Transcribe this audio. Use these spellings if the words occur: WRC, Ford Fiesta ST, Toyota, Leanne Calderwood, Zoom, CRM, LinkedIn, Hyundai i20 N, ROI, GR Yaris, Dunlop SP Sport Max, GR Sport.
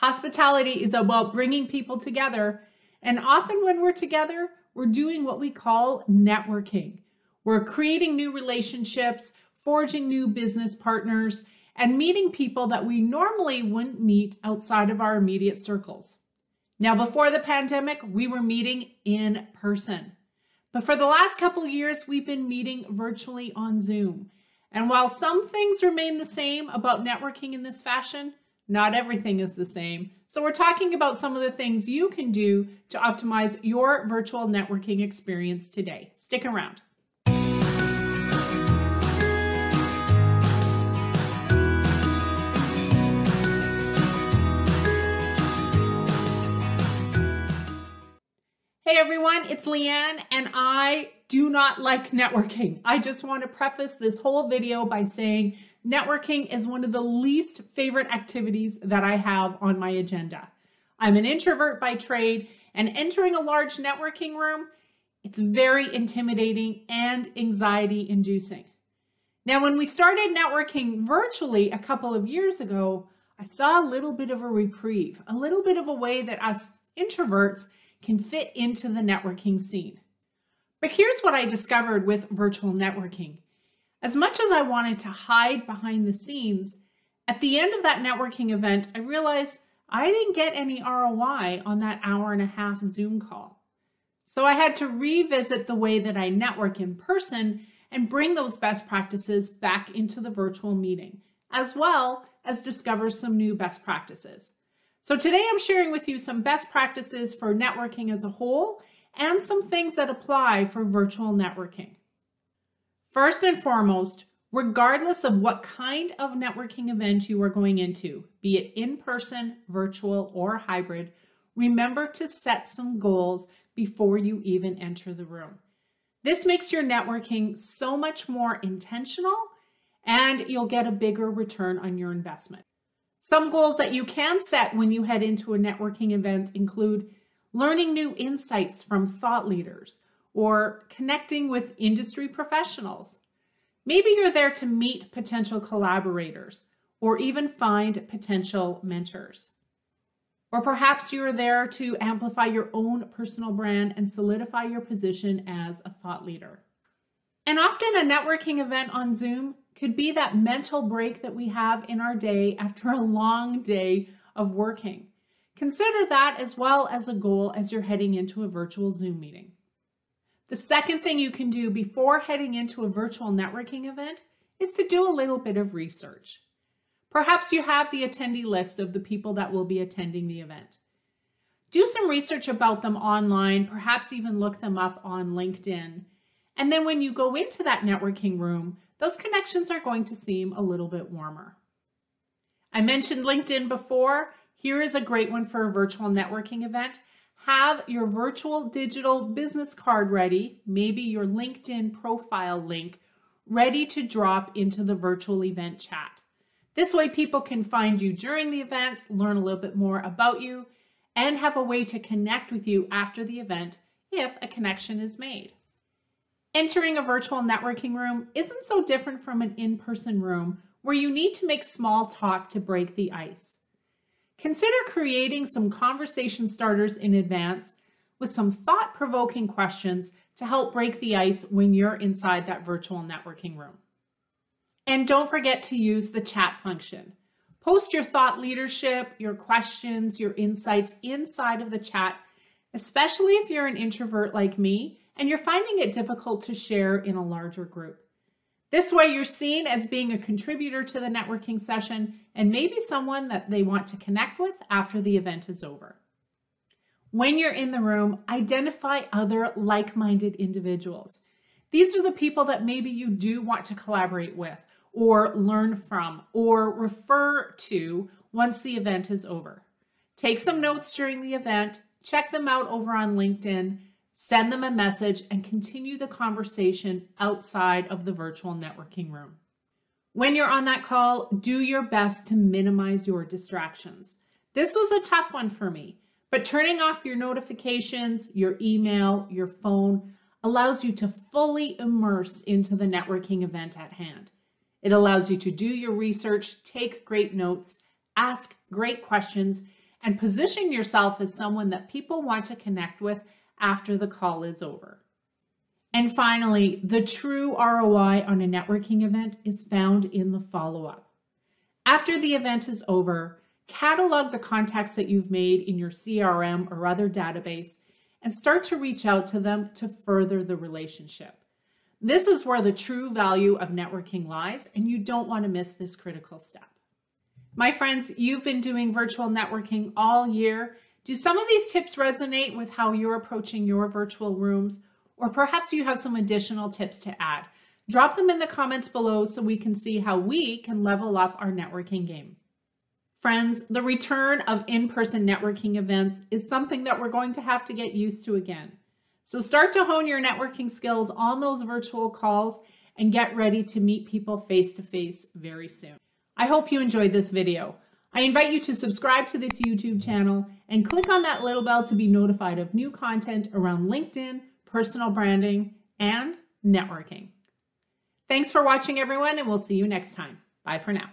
Hospitality is about bringing people together. And often when we're together, we're doing what we call networking. We're creating new relationships, forging new business partners, and meeting people that we normally wouldn't meet outside of our immediate circles. Now, before the pandemic, we were meeting in person. But for the last couple of years, we've been meeting virtually on Zoom. And while some things remain the same about networking in this fashion, not everything is the same. So we're talking about some of the things you can do to optimize your virtual networking experience today. Stick around. Hey everyone, it's Leanne, and I do not like networking. I just want to preface this whole video by saying networking is one of the least favorite activities that I have on my agenda. I'm an introvert by trade, and entering a large networking room, it's very intimidating and anxiety-inducing. Now, when we started networking virtually a couple of years ago, I saw a little bit of a reprieve, a little bit of a way that us introverts can fit into the networking scene. But here's what I discovered with virtual networking. As much as I wanted to hide behind the scenes, at the end of that networking event, I realized I didn't get any ROI on that hour-and-a-half Zoom call. So I had to revisit the way that I network in person and bring those best practices back into the virtual meeting, as well as discover some new best practices. So today I'm sharing with you some best practices for networking as a whole and some things that apply for virtual networking. First and foremost, regardless of what kind of networking event you are going into, be it in-person, virtual, or hybrid, remember to set some goals before you even enter the room. This makes your networking so much more intentional, and you'll get a bigger return on your investment. Some goals that you can set when you head into a networking event include learning new insights from thought leaders or connecting with industry professionals. Maybe you're there to meet potential collaborators or even find potential mentors. Or perhaps you're there to amplify your own personal brand and solidify your position as a thought leader. And often a networking event on Zoom could be that mental break that we have in our day after a long day of working. Consider that as well as a goal as you're heading into a virtual Zoom meeting. The second thing you can do before heading into a virtual networking event is to do a little bit of research. Perhaps you have the attendee list of the people that will be attending the event. Do some research about them online, perhaps even look them up on LinkedIn. And then when you go into that networking room, those connections are going to seem a little bit warmer. I mentioned LinkedIn before. Here is a great one for a virtual networking event. Have your virtual digital business card ready, maybe your LinkedIn profile link, ready to drop into the virtual event chat. This way people can find you during the event, learn a little bit more about you, and have a way to connect with you after the event if a connection is made. Entering a virtual networking room isn't so different from an in-person room where you need to make small talk to break the ice. Consider creating some conversation starters in advance with some thought-provoking questions to help break the ice when you're inside that virtual networking room. And don't forget to use the chat function. Post your thought leadership, your questions, your insights inside of the chat, especially if you're an introvert like me and you're finding it difficult to share in a larger group. This way you're seen as being a contributor to the networking session and maybe someone that they want to connect with after the event is over. When you're in the room, identify other like-minded individuals. These are the people that maybe you do want to collaborate with or learn from or refer to once the event is over. Take some notes during the event, check them out over on LinkedIn, send them a message, and continue the conversation outside of the virtual networking room. When you're on that call, do your best to minimize your distractions. This was a tough one for me, but turning off your notifications, your email, your phone, allows you to fully immerse into the networking event at hand. It allows you to do your research, take great notes, ask great questions, and position yourself as someone that people want to connect with after the call is over. And finally, the true ROI on a networking event is found in the follow-up. After the event is over, catalog the contacts that you've made in your CRM or other database and start to reach out to them to further the relationship. This is where the true value of networking lies, and you don't want to miss this critical step. My friends, you've been doing virtual networking all year. Do some of these tips resonate with how you're approaching your virtual rooms? Or perhaps you have some additional tips to add. Drop them in the comments below so we can see how we can level up our networking game. Friends, the return of in-person networking events is something that we're going to have to get used to again. So start to hone your networking skills on those virtual calls and get ready to meet people face-to-face very soon. I hope you enjoyed this video. I invite you to subscribe to this YouTube channel and click on that little bell to be notified of new content around LinkedIn, personal branding, and networking. Thanks for watching, everyone, and we'll see you next time. Bye for now.